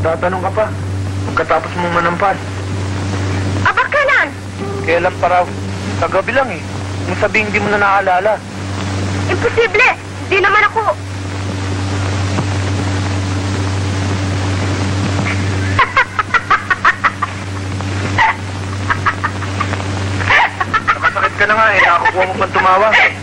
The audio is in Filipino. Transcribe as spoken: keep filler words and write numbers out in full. Tatanong ka pa, pagkatapos mong manampal. Aba, kailan? Kailan pa raw? Kagabi lang eh. Kung sabihin hindi mo na naaalala. Imposible! Hindi naman ako... Nakasakit ka na nga eh. Nakakuha mo pang tumawa.